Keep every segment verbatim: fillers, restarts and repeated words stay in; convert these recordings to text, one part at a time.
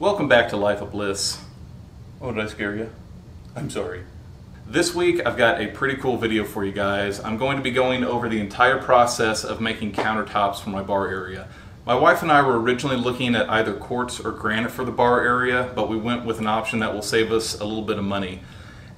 Welcome back to Life of Bliss. Oh, did I scare you? I'm sorry. This week I've got a pretty cool video for you guys. I'm going to be going over the entire process of making countertops for my bar area. My wife and I were originally looking at either quartz or granite for the bar area, but we went with an option that will save us a little bit of money.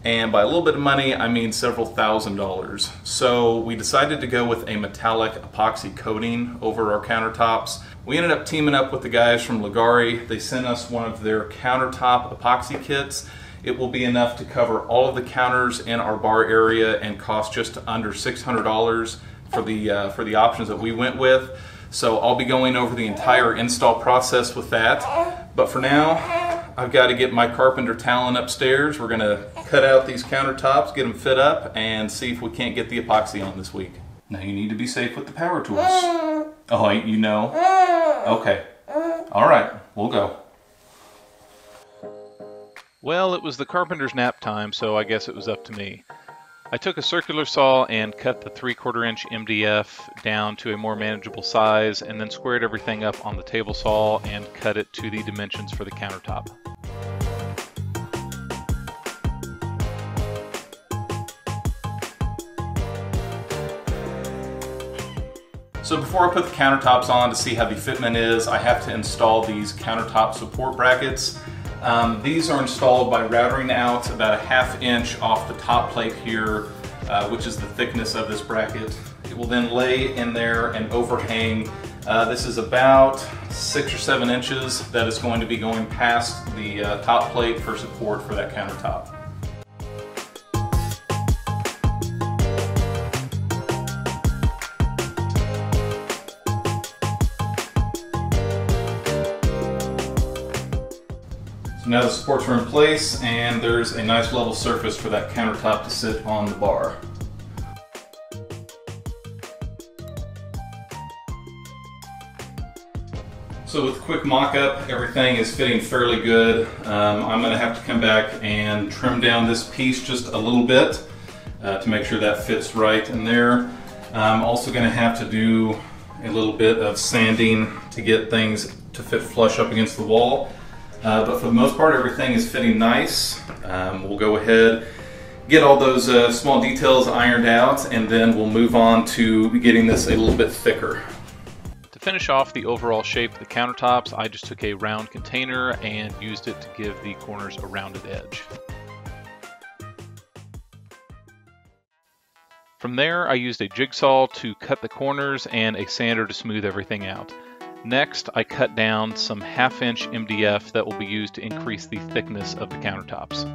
And by a little bit of money, I mean several thousand dollars. So we decided to go with a metallic epoxy coating over our countertops. We ended up teaming up with the guys from Leggari. They sent us one of their countertop epoxy kits. It will be enough to cover all of the counters in our bar area and cost just under six hundred dollars for the, uh, for the options that we went with. So I'll be going over the entire install process with that. But for now, I've got to get my carpenter talent upstairs. We're going to cut out these countertops, get them fit up, and see if we can't get the epoxy on this week. Now you need to be safe with the power tools. Oh, you know? Okay. All right, we'll go. Well, it was the carpenter's nap time, so I guess it was up to me. I took a circular saw and cut the three quarter inch M D F down to a more manageable size, and then squared everything up on the table saw and cut it to the dimensions for the countertop. So before I put the countertops on to see how the fitment is, I have to install these countertop support brackets. Um, these are installed by routering out about a half inch off the top plate here, uh, which is the thickness of this bracket. It will then lay in there and overhang. Uh, this is about six or seven inches that is going to be going past the uh, top plate for support for that countertop. Now the supports are in place and there's a nice level surface for that countertop to sit on the bar. So with a quick mock-up, everything is fitting fairly good. Um, I'm going to have to come back and trim down this piece just a little bit uh, to make sure that fits right in there. I'm also going to have to do a little bit of sanding to get things to fit flush up against the wall. Uh, but for the most part, everything is fitting nice. Um, we'll go ahead, get all those uh, small details ironed out, and then we'll move on to getting this a little bit thicker. To finish off the overall shape of the countertops, I just took a round container and used it to give the corners a rounded edge. From there, I used a jigsaw to cut the corners and a sander to smooth everything out. Next, I cut down some half-inch M D F that will be used to increase the thickness of the countertops.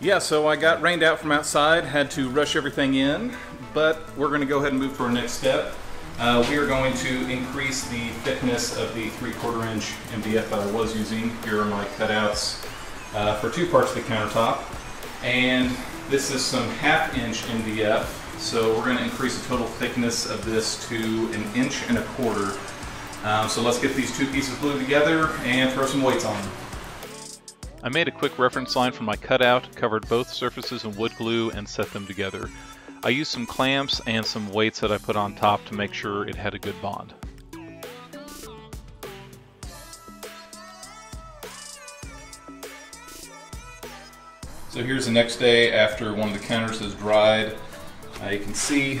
Yeah, so I got rained out from outside, had to rush everything in, but we're going to go ahead and move to our next step. Uh, we are going to increase the thickness of the three quarter inch M D F that I was using. Here are my cutouts uh, for two parts of the countertop. And this is some half inch M D F, so we're going to increase the total thickness of this to an inch and a quarter. Um, so let's get these two pieces glued together and throw some weights on them. I made a quick reference line for my cutout, covered both surfaces in wood glue, and set them together. I used some clamps and some weights that I put on top to make sure it had a good bond. So here's the next day after one of the counters is dried. Uh, you can see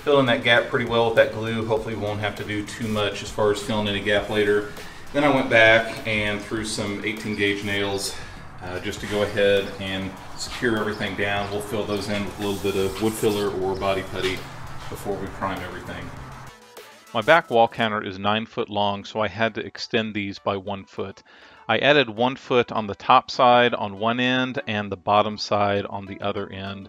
filling that gap pretty well with that glue. Hopefully we won't have to do too much as far as filling any gap later. Then I went back and threw some eighteen gauge nails Uh, just to go ahead and secure everything down. We'll fill those in with a little bit of wood filler or body putty before we prime everything. My back wall counter is nine foot long, so I had to extend these by one foot. I added one foot on the top side on one end and the bottom side on the other end.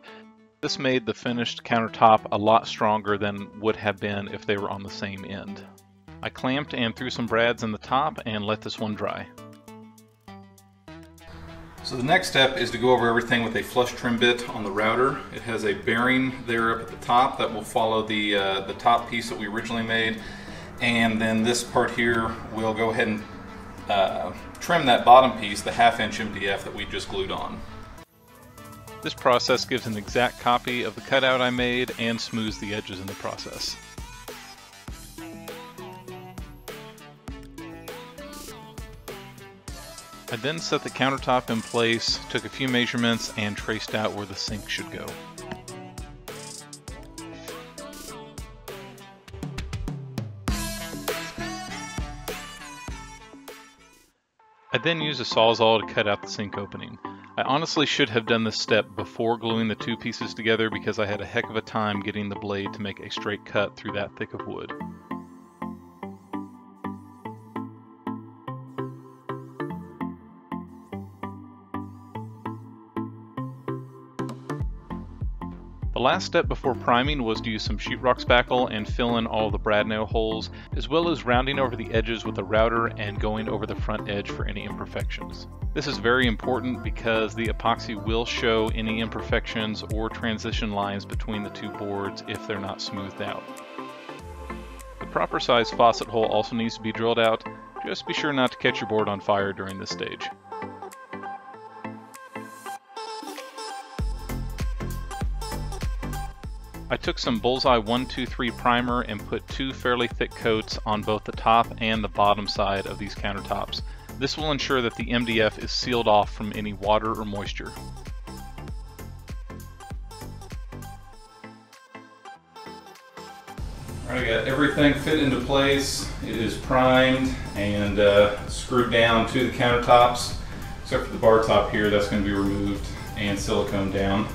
This made the finished countertop a lot stronger than would have been if they were on the same end. I clamped and threw some brads in the top and let this one dry. So the next step is to go over everything with a flush trim bit on the router. It has a bearing there up at the top that will follow the, uh, the top piece that we originally made. And then this part here, we'll go ahead and uh, trim that bottom piece, the half inch M D F that we just glued on. This process gives an exact copy of the cutout I made and smooths the edges in the process. I then set the countertop in place, took a few measurements, and traced out where the sink should go. I then used a sawzall to cut out the sink opening. I honestly should have done this step before gluing the two pieces together because I had a heck of a time getting the blade to make a straight cut through that thick of wood. The last step before priming was to use some sheetrock spackle and fill in all the brad nail holes, as well as rounding over the edges with a router and going over the front edge for any imperfections. This is very important because the epoxy will show any imperfections or transition lines between the two boards if they're not smoothed out. The proper size faucet hole also needs to be drilled out. Just be sure not to catch your board on fire during this stage. I took some Bullseye one two three primer and put two fairly thick coats on both the top and the bottom side of these countertops. This will ensure that the M D F is sealed off from any water or moisture. Alright, I got everything fit into place. It is primed and uh, screwed down to the countertops, except for the bar top here. That's going to be removed and silicone down.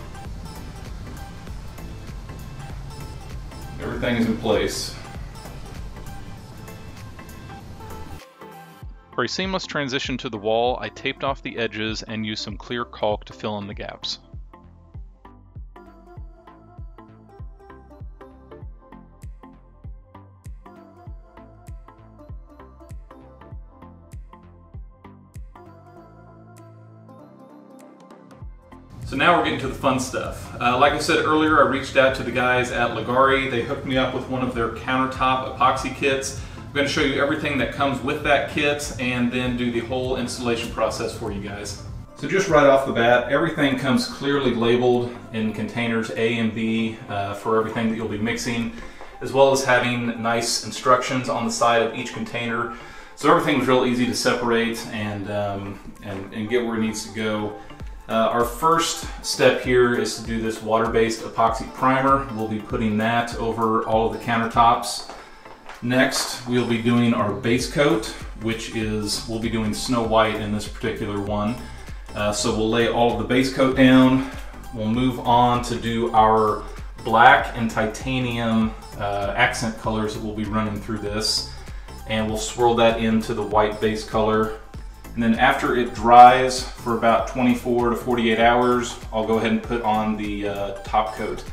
Everything is in place. For a seamless transition to the wall, I taped off the edges and used some clear caulk to fill in the gaps. So now we're getting to the fun stuff. Uh, like I said earlier, I reached out to the guys at Leggari. They hooked me up with one of their countertop epoxy kits. I'm going to show you everything that comes with that kit and then do the whole installation process for you guys. So just right off the bat, everything comes clearly labeled in containers A and B uh, for everything that you'll be mixing, as well as having nice instructions on the side of each container. So everything was real easy to separate and, um, and, and get where it needs to go. Uh, our first step here is to do this water-based epoxy primer. We'll be putting that over all of the countertops. Next, we'll be doing our base coat, which is, we'll be doing Snow White in this particular one. Uh, so we'll lay all of the base coat down. We'll move on to do our black and titanium uh, accent colors that we'll be running through this. And we'll swirl that into the white base color. And then after it dries for about twenty-four to forty-eight hours, I'll go ahead and put on the uh, top coat.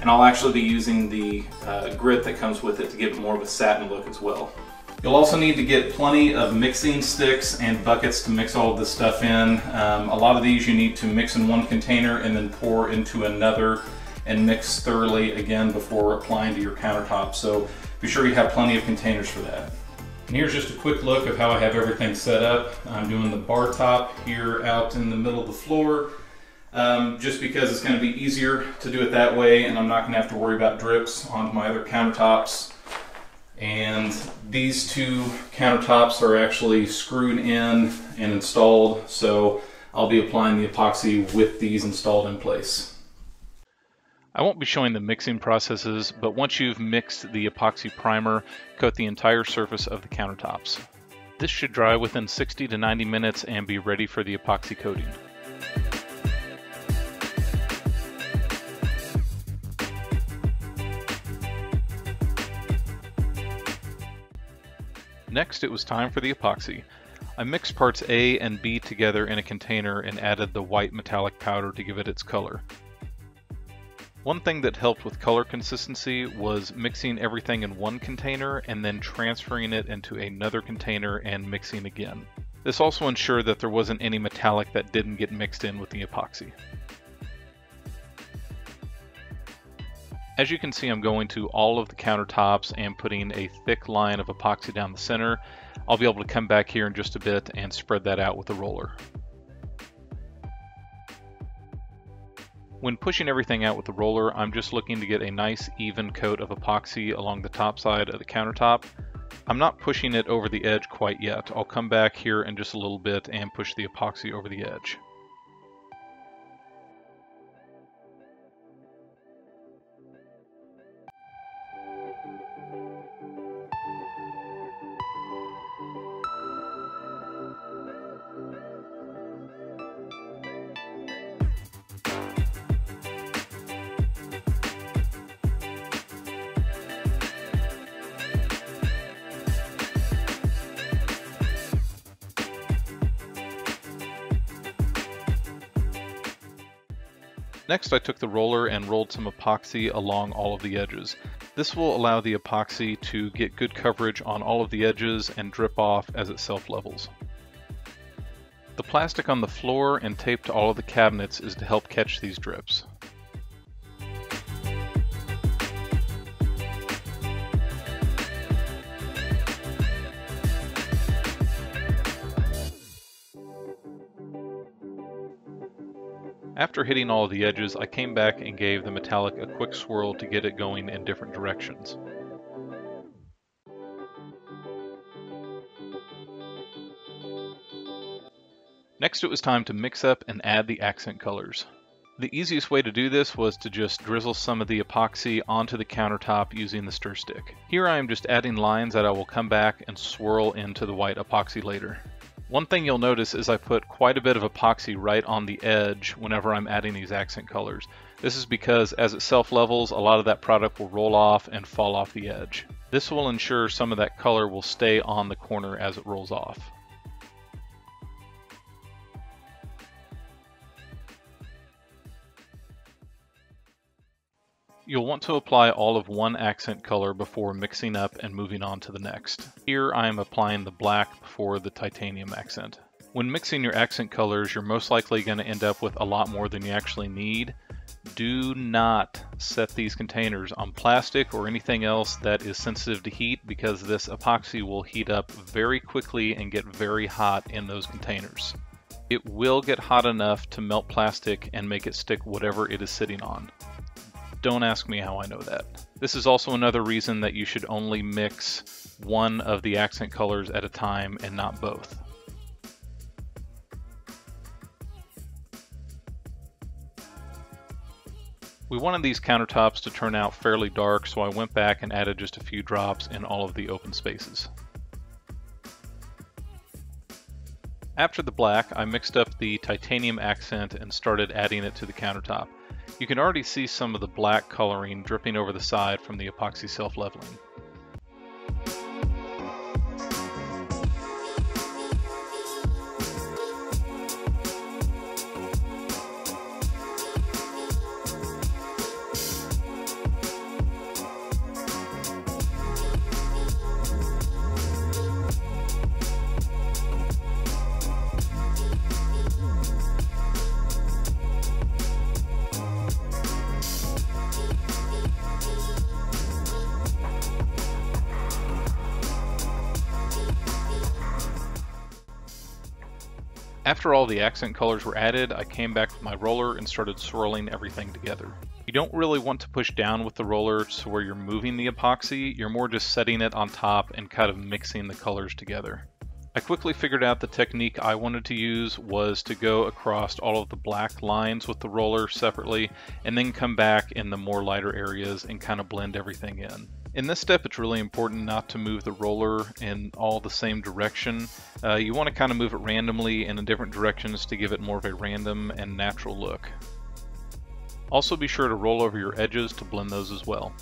And I'll actually be using the uh, grit that comes with it to give it more of a satin look as well. You'll also need to get plenty of mixing sticks and buckets to mix all of this stuff in. Um, a lot of these you need to mix in one container and then pour into another and mix thoroughly again before applying to your countertop. So be sure you have plenty of containers for that. And here's just a quick look of how I have everything set up. I'm doing the bar top here out in the middle of the floor, um, just because it's going to be easier to do it that way and I'm not going to have to worry about drips onto my other countertops. And these two countertops are actually screwed in and installed, so I'll be applying the epoxy with these installed in place. I won't be showing the mixing processes, but once you've mixed the epoxy primer, coat the entire surface of the countertops. This should dry within sixty to ninety minutes and be ready for the epoxy coating. Next, it was time for the epoxy. I mixed parts A and B together in a container and added the white metallic powder to give it its color. One thing that helped with color consistency was mixing everything in one container and then transferring it into another container and mixing again. This also ensured that there wasn't any metallic that didn't get mixed in with the epoxy. As you can see, I'm going to all of the countertops and putting a thick line of epoxy down the center. I'll be able to come back here in just a bit and spread that out with a roller. When pushing everything out with the roller, I'm just looking to get a nice even coat of epoxy along the top side of the countertop. I'm not pushing it over the edge quite yet. I'll come back here in just a little bit and push the epoxy over the edge. Next, I took the roller and rolled some epoxy along all of the edges. This will allow the epoxy to get good coverage on all of the edges and drip off as it self-levels. The plastic on the floor and tape to all of the cabinets is to help catch these drips. After hitting all of the edges, I came back and gave the metallic a quick swirl to get it going in different directions. Next, it was time to mix up and add the accent colors. The easiest way to do this was to just drizzle some of the epoxy onto the countertop using the stir stick. Here I am just adding lines that I will come back and swirl into the white epoxy later. One thing you'll notice is I put quite a bit of epoxy right on the edge whenever I'm adding these accent colors. This is because as it self-levels, a lot of that product will roll off and fall off the edge. This will ensure some of that color will stay on the corner as it rolls off. You'll want to apply all of one accent color before mixing up and moving on to the next. Here I am applying the black before the titanium accent. When mixing your accent colors, you're most likely going to end up with a lot more than you actually need. Do not set these containers on plastic or anything else that is sensitive to heat, because this epoxy will heat up very quickly and get very hot in those containers. It will get hot enough to melt plastic and make it stick whatever it is sitting on. Don't ask me how I know that. This is also another reason that you should only mix one of the accent colors at a time and not both. We wanted these countertops to turn out fairly dark, so I went back and added just a few drops in all of the open spaces. After the black, I mixed up the titanium accent and started adding it to the countertop. You can already see some of the black coloring dripping over the side from the epoxy self-leveling. After all the accent colors were added, I came back with my roller and started swirling everything together. You don't really want to push down with the roller to where you're moving the epoxy, you're more just setting it on top and kind of mixing the colors together. I quickly figured out the technique I wanted to use was to go across all of the black lines with the roller separately and then come back in the more lighter areas and kind of blend everything in. In this step, it's really important not to move the roller in all the same direction. Uh, you want to kind of move it randomly and in different directions to give it more of a random and natural look. Also be sure to roll over your edges to blend those as well.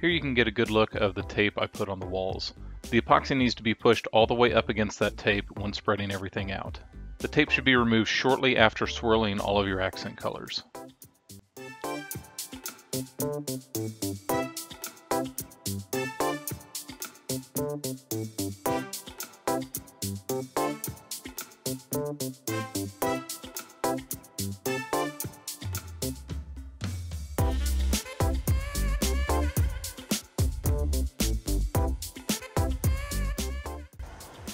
Here you can get a good look of the tape I put on the walls. The epoxy needs to be pushed all the way up against that tape when spreading everything out. The tape should be removed shortly after swirling all of your accent colors.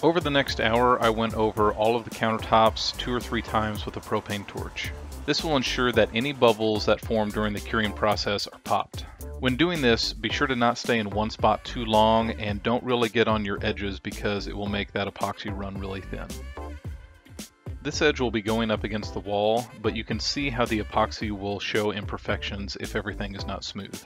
Over the next hour, I went over all of the countertops two or three times with a propane torch. This will ensure that any bubbles that form during the curing process are popped. When doing this, be sure to not stay in one spot too long and don't really get on your edges because it will make that epoxy run really thin. This edge will be going up against the wall, but you can see how the epoxy will show imperfections if everything is not smooth.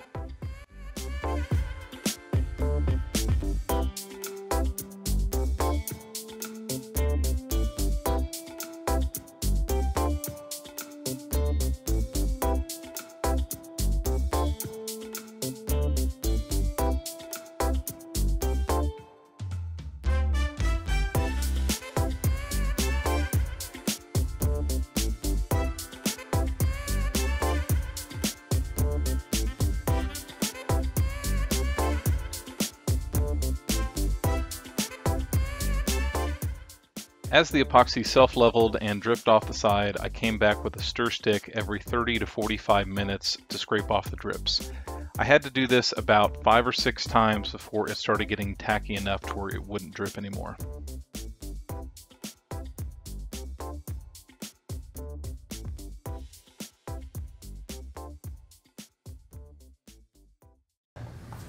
As the epoxy self-leveled and dripped off the side, I came back with a stir stick every thirty to forty-five minutes to scrape off the drips. I had to do this about five or six times before it started getting tacky enough to where it wouldn't drip anymore.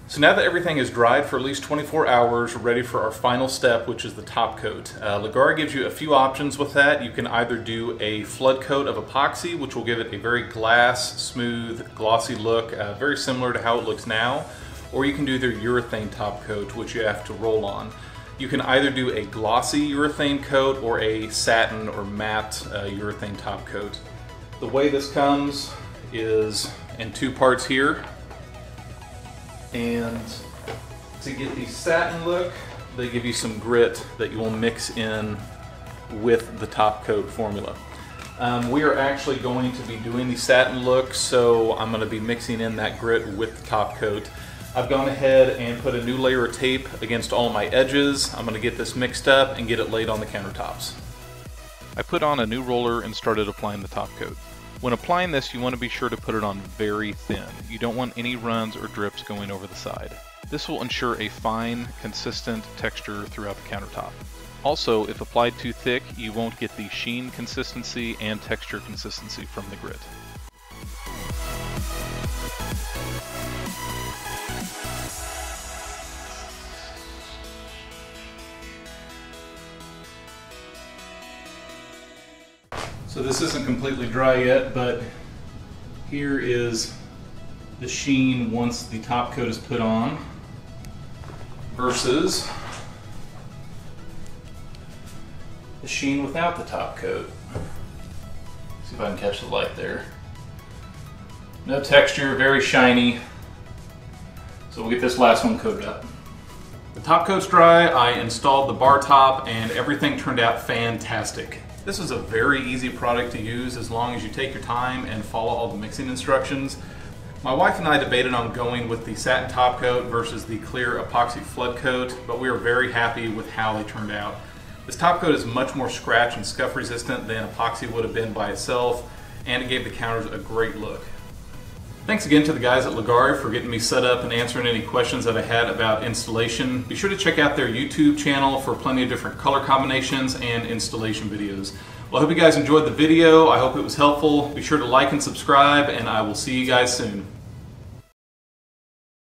So now that everything is dried for at least twenty-four hours, we're ready for our final step, which is the top coat. Uh, Leggari gives you a few options with that. You can either do a flood coat of epoxy, which will give it a very glass, smooth, glossy look, uh, very similar to how it looks now, or you can do their urethane top coat, which you have to roll on. You can either do a glossy urethane coat or a satin or matte uh, urethane top coat. The way this comes is in two parts here. And to get the satin look, they give you some grit that you will mix in with the top coat formula. Um, we are actually going to be doing the satin look, so I'm going to be mixing in that grit with the top coat. I've gone ahead and put a new layer of tape against all my edges. I'm going to get this mixed up and get it laid on the countertops. I put on a new roller and started applying the top coat. When applying this, you want to be sure to put it on very thin. You don't want any runs or drips going over the side. This will ensure a fine, consistent texture throughout the countertop. Also, if applied too thick, you won't get the sheen consistency and texture consistency from the grit. So this isn't completely dry yet, but here is the sheen once the top coat is put on versus the sheen without the top coat. See if I can catch the light there. No texture, very shiny. So we'll get this last one coated up. The top coat's dry, I installed the bar top, and everything turned out fantastic. This is a very easy product to use as long as you take your time and follow all the mixing instructions. My wife and I debated on going with the satin top coat versus the clear epoxy flood coat, but we are very happy with how they turned out. This top coat is much more scratch and scuff resistant than epoxy would have been by itself, and it gave the counters a great look. Thanks again to the guys at Leggari for getting me set up and answering any questions that I had about installation. Be sure to check out their YouTube channel for plenty of different color combinations and installation videos. Well, I hope you guys enjoyed the video. I hope it was helpful. Be sure to like and subscribe, and I will see you guys soon.